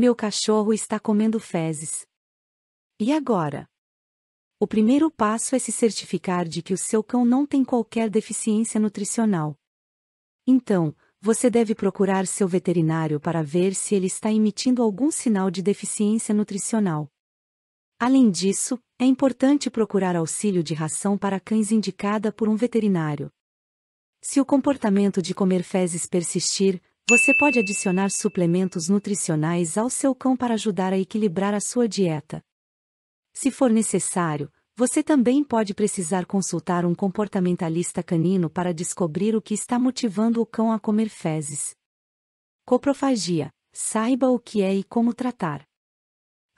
Meu cachorro está comendo fezes. E agora? O primeiro passo é se certificar de que o seu cão não tem qualquer deficiência nutricional. Então, você deve procurar seu veterinário para ver se ele está emitindo algum sinal de deficiência nutricional. Além disso, é importante procurar auxílio de ração para cães indicada por um veterinário. Se o comportamento de comer fezes persistir, você pode adicionar suplementos nutricionais ao seu cão para ajudar a equilibrar a sua dieta. Se for necessário, você também pode precisar consultar um comportamentalista canino para descobrir o que está motivando o cão a comer fezes. Coprofagia. Saiba o que é e como tratar.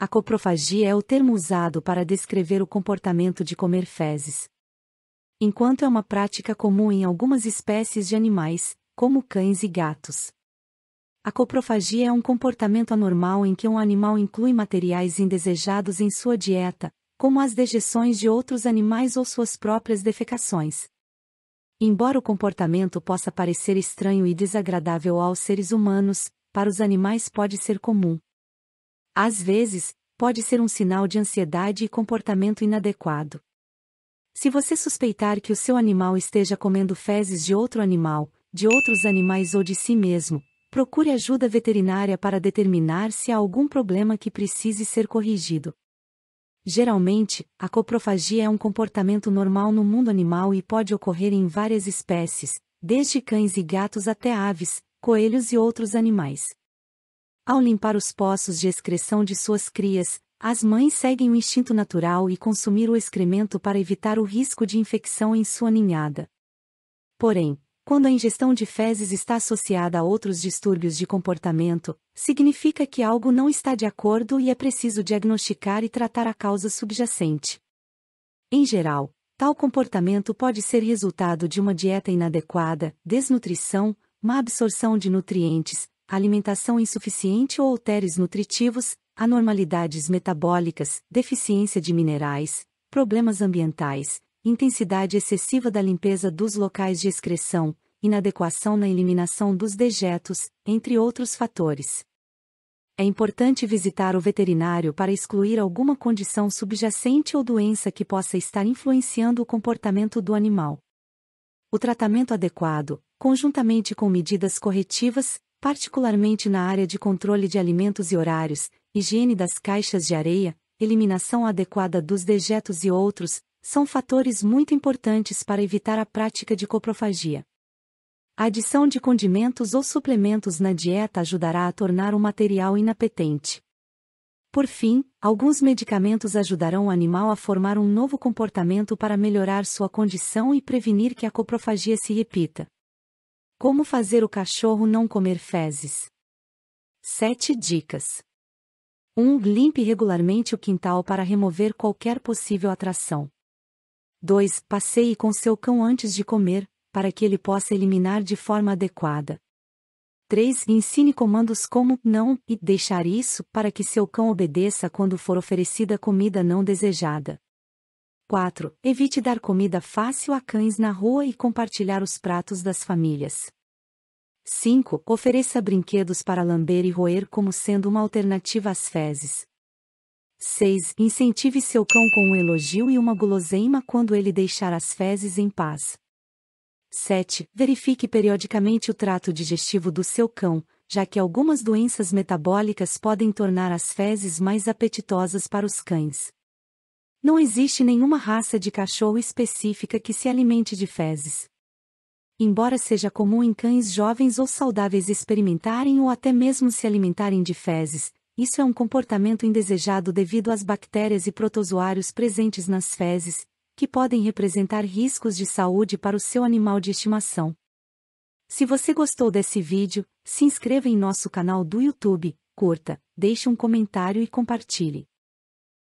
A coprofagia é o termo usado para descrever o comportamento de comer fezes. Enquanto é uma prática comum em algumas espécies de animais, como cães e gatos, a coprofagia é um comportamento anormal em que um animal inclui materiais indesejados em sua dieta, como as dejeções de outros animais ou suas próprias defecações. Embora o comportamento possa parecer estranho e desagradável aos seres humanos, para os animais pode ser comum. Às vezes, pode ser um sinal de ansiedade e comportamento inadequado. Se você suspeitar que o seu animal esteja comendo fezes de outro animal, de outros animais ou de si mesmo, procure ajuda veterinária para determinar se há algum problema que precise ser corrigido. Geralmente, a coprofagia é um comportamento normal no mundo animal e pode ocorrer em várias espécies, desde cães e gatos até aves, coelhos e outros animais. Ao limpar os poços de excreção de suas crias, as mães seguem o instinto natural e consumir o excremento para evitar o risco de infecção em sua ninhada. Porém, quando a ingestão de fezes está associada a outros distúrbios de comportamento, significa que algo não está de acordo e é preciso diagnosticar e tratar a causa subjacente. Em geral, tal comportamento pode ser resultado de uma dieta inadequada, desnutrição, má absorção de nutrientes, alimentação insuficiente ou alteres nutritivos, anormalidades metabólicas, deficiência de minerais, problemas ambientais, intensidade excessiva da limpeza dos locais de excreção, inadequação na eliminação dos dejetos, entre outros fatores. É importante visitar o veterinário para excluir alguma condição subjacente ou doença que possa estar influenciando o comportamento do animal. O tratamento adequado, conjuntamente com medidas corretivas, particularmente na área de controle de alimentos e horários, higiene das caixas de areia, eliminação adequada dos dejetos e outros, são fatores muito importantes para evitar a prática de coprofagia. A adição de condimentos ou suplementos na dieta ajudará a tornar o material inapetente. Por fim, alguns medicamentos ajudarão o animal a formar um novo comportamento para melhorar sua condição e prevenir que a coprofagia se repita. Como fazer o cachorro não comer fezes? 7 dicas. 1. Limpe regularmente o quintal para remover qualquer possível atração. 2. Passeie com seu cão antes de comer, para que ele possa eliminar de forma adequada. 3. Ensine comandos como não e deixar isso para que seu cão obedeça quando for oferecida comida não desejada. 4. Evite dar comida fácil a cães na rua e compartilhar os pratos das famílias. 5. Ofereça brinquedos para lamber e roer como sendo uma alternativa às fezes. 6. Incentive seu cão com um elogio e uma guloseima quando ele deixar as fezes em paz. 7. Verifique periodicamente o trato digestivo do seu cão, já que algumas doenças metabólicas podem tornar as fezes mais apetitosas para os cães. Não existe nenhuma raça de cachorro específica que se alimente de fezes. Embora seja comum em cães jovens ou saudáveis experimentarem ou até mesmo se alimentarem de fezes, isso é um comportamento indesejado devido às bactérias e protozoários presentes nas fezes, que podem representar riscos de saúde para o seu animal de estimação. Se você gostou desse vídeo, se inscreva em nosso canal do YouTube, curta, deixe um comentário e compartilhe.